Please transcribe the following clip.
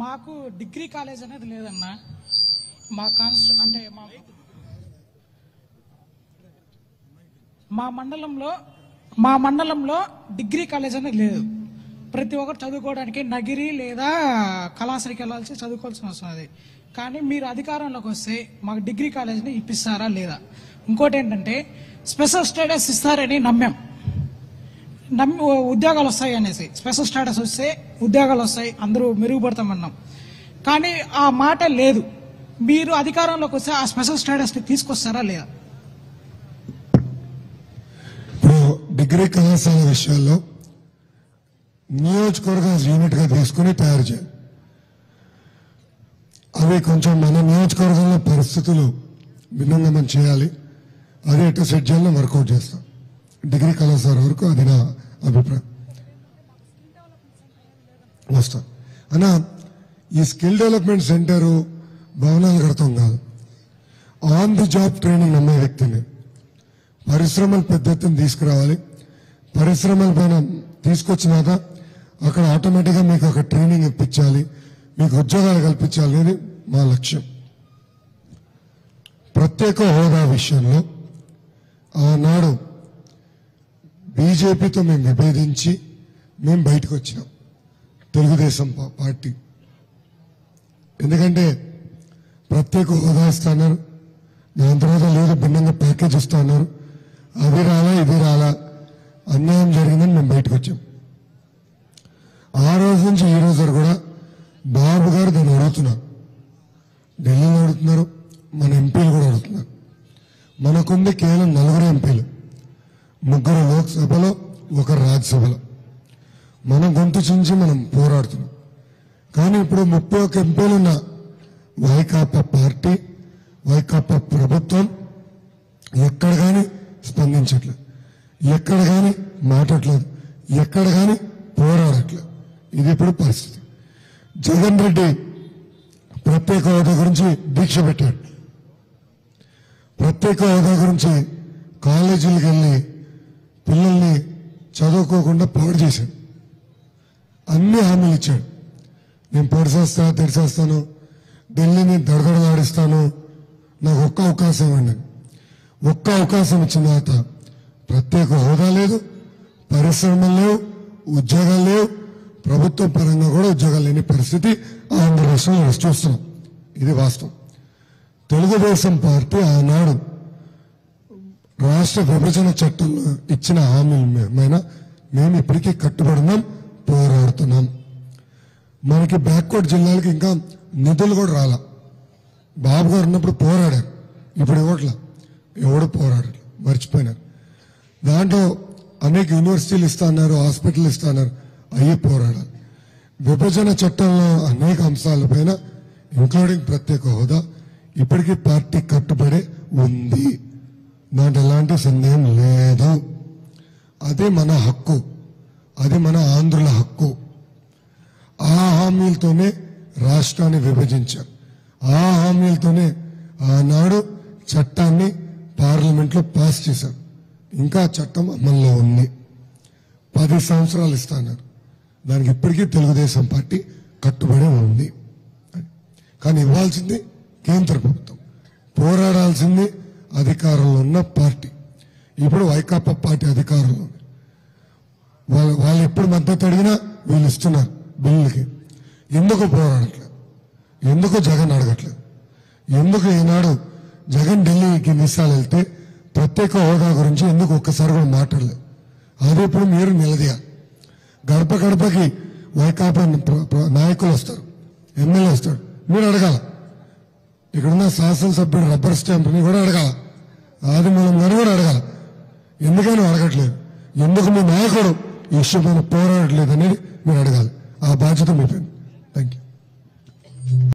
మాకు degree college అనేది లేదన్నా, మా కాన్స్టిట్యూ అంటే మా మండలంలో డిగ్రీ కాలేజ్ అనేది లేదు. ప్రతి ఒక్కరు చదువుకోవడానికి నగిరి లేదా కళాశాలకి వెళ్ళాల్సి చదువుకోవాల్సిన అవసరం అది. కానీ మీరు అధికారంలోకి వస్తే మాకు డిగ్రీ కాలేజీని ఇప్పిస్తారా లేదా? ఇంకోటి ఏంటంటే స్పెషల్ స్టేటస్ ఇస్తారని నమ్మి ఉద్యోగాలు వస్తాయి అనేసి, స్పెషల్ స్టేటస్ వస్తే ఉద్యోగాలు వస్తాయి అందరూ మెరుగుపడతామన్నాం. కానీ ఆ మాట లేదు. మీరు అధికారంలోకి వస్తే ఆ స్పెషల్ స్టేటస్ని తీసుకొస్తారా లేదా? ఇప్పుడు డిగ్రీ కళాశాల విషయాల్లో నియోజకవర్గ యూనిట్గా తీసుకుని తయారు చేయాలి. అవి కొంచెం మన నియోజకవర్గంలో పరిస్థితులు భిన్నంగా మనం చేయాలి. అది ఎటు సెట్ చేయాలని వర్కౌట్ చేస్తాం. డిగ్రీ కళాశాల వరకు అది నా అభిప్రాయం. వస్తాం అన్న, ఈ స్కిల్ డెవలప్మెంట్ సెంటరు భవనాలు కడతాం కాదు, ఆన్ ది జాబ్ ట్రైనింగ్ నమ్మే వ్యక్తిని పరిశ్రమల పద్ధతిని తీసుకురావాలి. పరిశ్రమల పైన తీసుకొచ్చినాక అక్కడ ఆటోమేటిక్గా మీకు ఒక ట్రైనింగ్ ఇప్పించాలి, మీకు ఉద్యోగాలు కల్పించాలి అనేది మా లక్ష్యం. ప్రత్యేక హోదా విషయంలో ఆనాడు బీజేపీతో మేము విభేదించి మేము బయటకు వచ్చినాం తెలుగుదేశం పార్టీ. ఎందుకంటే ప్రత్యేక హోదా ఇస్తా అన్నారు, దాని తర్వాత లేదు భిన్నంగా ప్యాకేజ్ ఇస్తా అన్నారు, అవి రాలా ఇది రాలా, అన్యాయం జరిగిందని మేము బయటకు వచ్చాం. ఆ రోజు నుంచి ఈ రోజు వరకు కూడా బాబు గారు దాన్ని అడుగుతున్నారు, ఢిల్లీలో అడుగుతున్నారు, మన ఎంపీలు కూడా అడుగుతున్నారు. మనకుంది కేవలం 4 ఎంపీలు, 3 లోక్సభలో 1 రాజ్యసభలో. మనం గొంతు చించి మనం పోరాడుతున్నాం. కానీ ఇప్పుడు 31 ఎంపీలున్న వైకాపా పార్టీ, వైకాపా ప్రభుత్వం ఎక్కడ కానీ స్పందించట్లేదు, ఎక్కడ కానీ మాట్లాడలేదు, ఎక్కడ కానీ పోరాడట్లేదు. ఇది ఇప్పుడు పరిస్థితి. జగన్ రెడ్డి ప్రత్యేక హోదా గురించి దీక్ష పెట్టాడు, ప్రత్యేక హోదా గురించి కాలేజీలకు వెళ్ళి పిల్లల్ని చదువుకోకుండా పాడు చేశాడు. అన్ని హామీలు ఇచ్చాడు, నేను పొడిసేస్తా, తెరిసేస్తాను, ఢిల్లీని దడదడలాడిస్తాను, నాకు ఒక్క అవకాశం ఇవ్వండి. ఒక్క అవకాశం ఇచ్చిన తర్వాత ప్రత్యేక హోదా లేదు, పరిశ్రమలు లేవు, ఉద్యోగాలు లేవు, ప్రభుత్వ పరంగా కూడా ఉద్యోగాలు లేని పరిస్థితి ఆంధ్రదేశంలో చూస్తున్నాం. ఇది వాస్తవం. తెలుగుదేశం పార్టీ ఆనాడు రాష్ట్ర విభజన చట్టంలో ఇచ్చిన హామీలమైన మేము ఇప్పటికీ కట్టుబడున్నాం, పోరాడుతున్నాం. మనకి బ్యాక్వర్డ్ జిల్లాలకు ఇంకా నిధులు కూడా రాలా. బాబు గారు ఉన్నప్పుడు పోరాడారు, ఇప్పుడు ఇవ్వట్లా, ఎవడు పోరాడారు, మర్చిపోయినారు. దాంట్లో అనేక యూనివర్సిటీలు ఇస్తా అన్నారు, హాస్పిటల్ ఇస్తా అన్నారు, అయ్యి పోరాడాలి. విభజన చట్టంలో అనేక అంశాలపైన ఇంక్లూడింగ్ ప్రత్యేక హోదా ఇప్పటికీ పార్టీ కట్టుబడి ఉంది, దాంట్లో ఎలాంటి సందేహం లేదు. అదే మన హక్కు, అది మన ఆంధ్రుల హక్కు. ఆ హామీలతోనే రాష్ట్రాన్ని విభజించారు, ఆ హామీలతోనే ఆనాడు చట్టాన్ని పార్లమెంట్లో పాస్ చేశారు. ఇంకా చట్టం అమల్లో ఉంది. 10 సంవత్సరాలు ఇస్తాన్నారు, దానికి ఇప్పటికీ తెలుగుదేశం పార్టీ కట్టుబడి ఉంది. కానీ ఇవ్వాల్సింది కేంద్ర ప్రభుత్వం, పోరాడాల్సింది అధికారంలో ఉన్న పార్టీ. ఇప్పుడు వైకాపా పార్టీ అధికారంలో ఉంది, వాళ్ళు ఎప్పుడు మద్దతు అడిగినా వీళ్ళు ఇస్తున్నారు బిల్లులకి. ఎందుకు పోరాడట్లేదు, ఎందుకు జగన్ అడగట్లేదు, ఎందుకు ఈనాడు జగన్ ఢిల్లీకి నిశాలు వెళ్తే ప్రత్యేక హోదా గురించి ఎందుకు ఒక్కసారి కూడా మాట్లాడలేదు? అది ఇప్పుడు మీరు నిలదీయాలి. గడప గడపకి వైకాపా నాయకులు వస్తారు, ఎమ్మెల్యే వస్తాడు, మీరు అడగాల. ఇక్కడున్న శాసనసభ్యుడు రబ్బర్ స్టాంప్ని కూడా అడగాల, ఆదిమూలం గారు కూడా అడగాల. ఎందుకని అడగట్లేదు, ఎందుకు మీ నాయకుడు ఈ ఇష్యూ పైన పోరాడట్లేదు అనేది మీరు అడగాలి. ఆ బాధ్యత మీ పైన. Thank you.